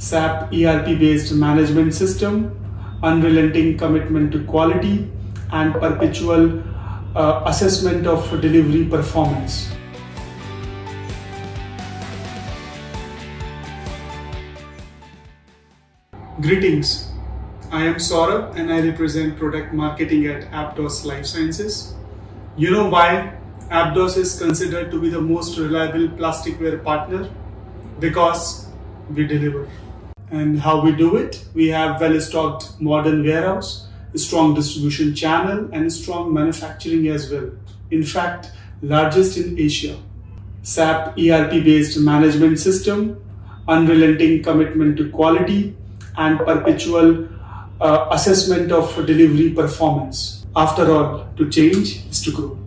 SAP ERP-based management system, unrelenting commitment to quality, and perpetual assessment of delivery performance. Greetings, I am Saurabh and I represent product marketing at Abdos Life Sciences. You know why Abdos is considered to be the most reliable plasticware partner? Because we deliver. And how we do it? We have well-stocked modern warehouse, a strong distribution channel and a strong manufacturing as well. In fact, largest in Asia. SAP ERP-based management system, unrelenting commitment to quality and perpetual assessment of delivery performance. After all, to change is to grow.